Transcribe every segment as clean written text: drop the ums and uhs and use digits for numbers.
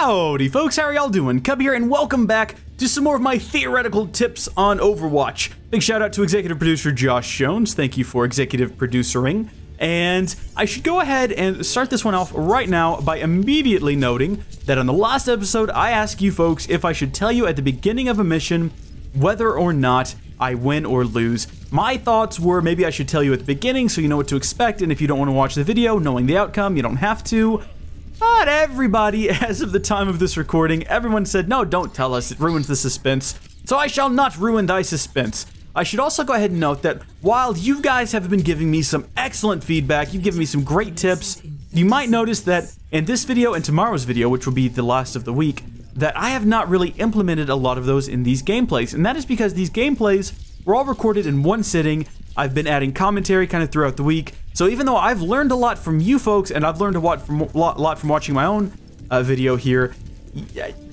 Howdy folks, how are y'all doing? Cub here, and welcome back to some more of my theoretical tips on Overwatch. Big shout out to executive producer Josh Jones. Thank you for executive producering. And I should go ahead and start this one off right now by immediately noting that on the last episode, I asked you folks if I should tell you at the beginning of a mission whether or not I win or lose. My thoughts were maybe I should tell you at the beginning so you know what to expect, and if you don't want to watch the video, knowing the outcome, you don't have to. But everybody, as of the time of this recording, everyone said, no, don't tell us, it ruins the suspense. So I shall not ruin thy suspense. I should also go ahead and note that while you guys have been giving me some excellent feedback, you've given me some great tips, you might notice that in this video and tomorrow's video, which will be the last of the week, that I have not really implemented a lot of those in these gameplays. And that is because these gameplays were all recorded in one sitting. I've been adding commentary kind of throughout the week. So even though I've learned a lot from you folks, and I've learned a lot from, watching my own video here,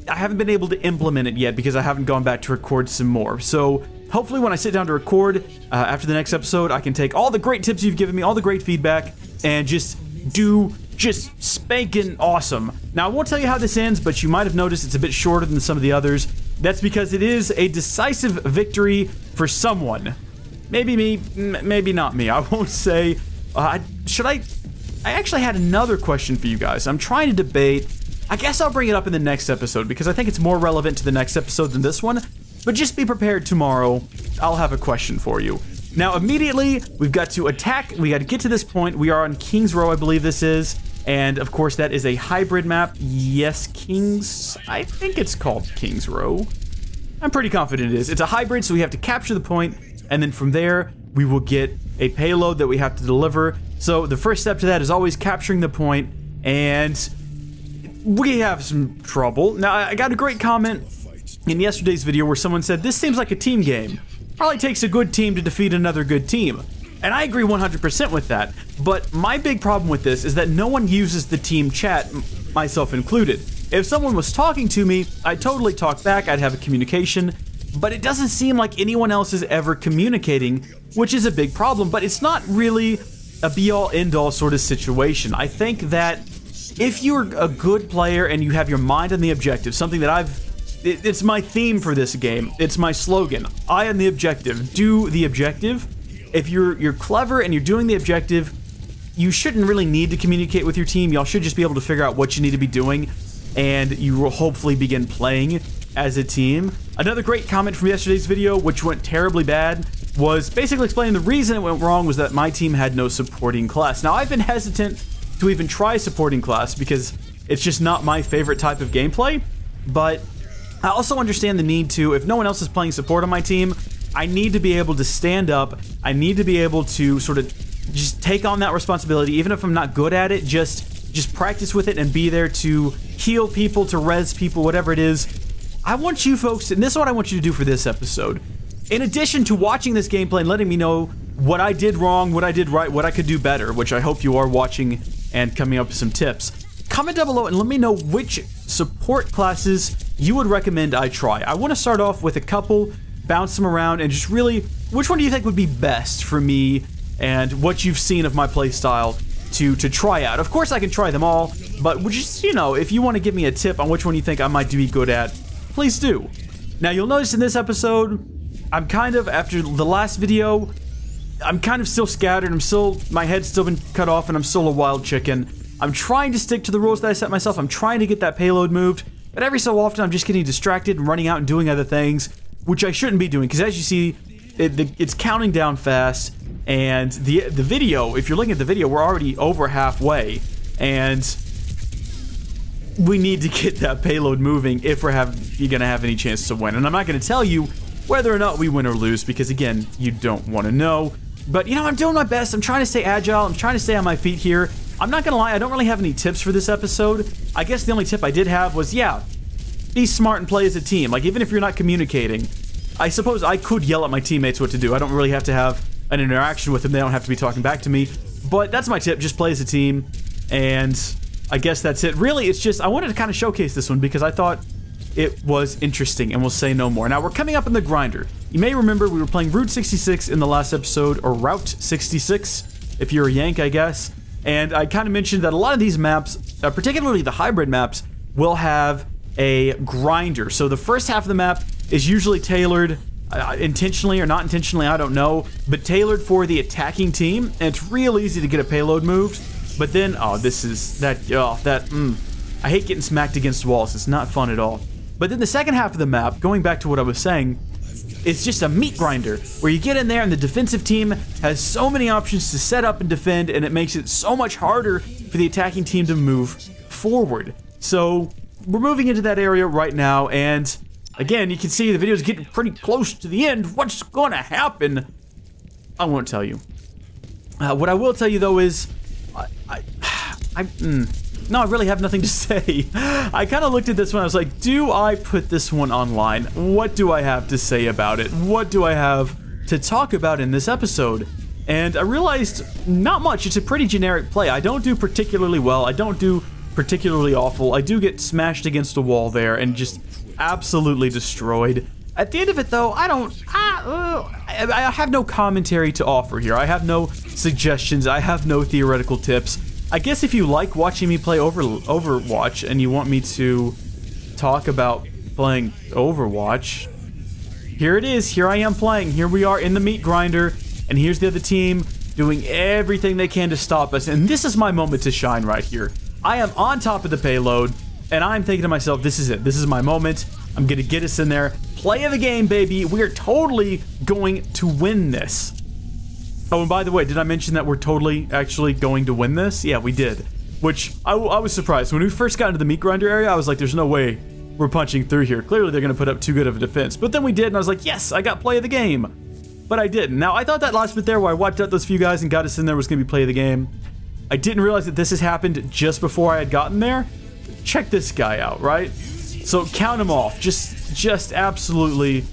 I haven't been able to implement it yet because I haven't gone back to record some more. So hopefully when I sit down to record after the next episode, I can take all the great tips you've given me, all the great feedback, and just do just spanking awesome. Now, I won't tell you how this ends, but you might have noticed it's a bit shorter than some of the others. That's because it is a decisive victory for someone. Maybe me, maybe not me. I won't say. I actually had another question for you guys. I'm trying to debate. I guess I'll bring it up in the next episode because I think it's more relevant to the next episode than this one. But just be prepared tomorrow. I'll have a question for you. Now, immediately, we've got to attack. We got to get to this point. We are on King's Row, I believe this is. And of course, that is a hybrid map. Yes, King's, I think it's called King's Row. I'm pretty confident it is. It's a hybrid, so we have to capture the point. And then from there, we will get a payload that we have to deliver. So the first step to that is always capturing the point, and we have some trouble. Now, I got a great comment in yesterday's video where someone said, this seems like a team game. Probably takes a good team to defeat another good team. And I agree 100% with that. But my big problem with this is that no one uses the team chat, myself included. If someone was talking to me, I'd totally talk back, I'd have a communication. But it doesn't seem like anyone else is ever communicating, which is a big problem, but it's not really a be-all, end-all sort of situation. I think that if you're a good player and you have your mind on the objective, something that it's my theme for this game, it's my slogan, eye on the objective, do the objective. If you're clever and you're doing the objective, you shouldn't really need to communicate with your team. Y'all should just be able to figure out what you need to be doing, and you will hopefully begin playing as a team. Another great comment from yesterday's video, which went terribly bad, was basically explaining the reason it went wrong was that my team had no supporting class. Now, I've been hesitant to even try supporting class because it's just not my favorite type of gameplay, but I also understand the need to, if no one else is playing support on my team, I need to be able to stand up. I need to be able to sort of just take on that responsibility, even if I'm not good at it, just practice with it and be there to heal people, to res people, whatever it is. I want you folks, and this is what I want you to do for this episode. In addition to watching this gameplay and letting me know what I did wrong, what I did right, what I could do better, which I hope you are watching and coming up with some tips, comment down below and let me know which support classes you would recommend I try. I want to start off with a couple, bounce them around, and just really, which one do you think would be best for me and what you've seen of my playstyle to try out? Of course, I can try them all, but just, you know, if you want to give me a tip on which one you think I might be good at, please do. Now, you'll notice in this episode, I'm kind of, after the last video, I'm kind of still scattered. My head's still been cut off and I'm still a wild chicken. I'm trying to stick to the rules that I set myself. I'm trying to get that payload moved, but every so often I'm just getting distracted and running out and doing other things, which I shouldn't be doing, because as you see, it's counting down fast, and the video, if you're looking at the video, we're already over halfway, and we need to get that payload moving if you're gonna have any chance to win. And I'm not gonna tell you whether or not we win or lose, because again, you don't wanna know. But you know, I'm doing my best. I'm trying to stay agile. I'm trying to stay on my feet here. I'm not gonna lie, I don't really have any tips for this episode. I guess the only tip I did have was, yeah, be smart and play as a team. Like, even if you're not communicating, I suppose I could yell at my teammates what to do. I don't really have to have an interaction with them. They don't have to be talking back to me, but that's my tip. Just play as a team, and I guess that's it. Really, it's just, I wanted to kind of showcase this one because I thought it was interesting, and we'll say no more. Now, we're coming up in the grinder. You may remember we were playing Route 66 in the last episode, or Route 66, if you're a Yank, I guess. And I kind of mentioned that a lot of these maps, particularly the hybrid maps, will have a grinder. So the first half of the map is usually tailored intentionally or not intentionally, I don't know, but tailored for the attacking team, and it's real easy to get a payload moved. But then, oh, this is that, oh, that, I hate getting smacked against walls. It's not fun at all. But then the second half of the map, going back to what I was saying, it's just a meat grinder where you get in there and the defensive team has so many options to set up and defend, and it makes it so much harder for the attacking team to move forward. So we're moving into that area right now, and again, you can see the video's getting pretty close to the end. What's gonna happen? I won't tell you. What I will tell you though is, no, I really have nothing to say. I kind of looked at this one, I was like, do I put this one online? What do I have to say about it? What do I have to talk about in this episode? And I realized not much. It's a pretty generic play. I don't do particularly well. I don't do particularly awful. I do get smashed against a wall there and just absolutely destroyed. At the end of it though, I have no commentary to offer here. I have no suggestions. I have no theoretical tips. I guess if you like watching me play Overwatch and you want me to talk about playing Overwatch, here it is. Here I am playing. Here we are in the meat grinder, and here's the other team doing everything they can to stop us. And this is my moment to shine right here. I am on top of the payload, and I'm thinking to myself, this is it. This is my moment. I'm gonna get us in there. Play of the game, baby. We are totally going to win this. Oh, and by the way, did I mention that we're totally actually going to win this? Yeah, we did. Which, I was surprised. When we first got into the meat grinder area, I was like, there's no way we're punching through here. Clearly, they're going to put up too good of a defense. But then we did, and I was like, yes, I got play of the game. But I didn't. Now, I thought that last bit there where I wiped out those few guys and got us in there was going to be play of the game. I didn't realize that this has happened just before I had gotten there. Check this guy out, right? So, count him off. Just absolutely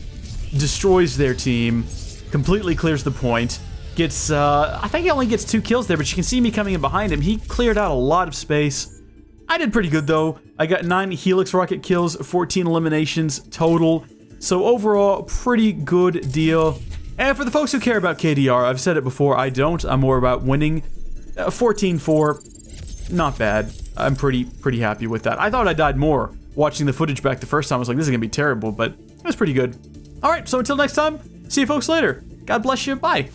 destroys their team. Completely clears the point. Gets, I think he only gets 2 kills there, but you can see me coming in behind him. He cleared out a lot of space. I did pretty good, though. I got 9 Helix Rocket kills, 14 eliminations total. So overall, pretty good deal. And for the folks who care about KDR, I've said it before, I don't. I'm more about winning. 14-4, not bad. I'm pretty happy with that. I thought I died more watching the footage back the first time. I was like, this is going to be terrible, but it was pretty good. All right, so until next time, see you folks later. God bless you, bye.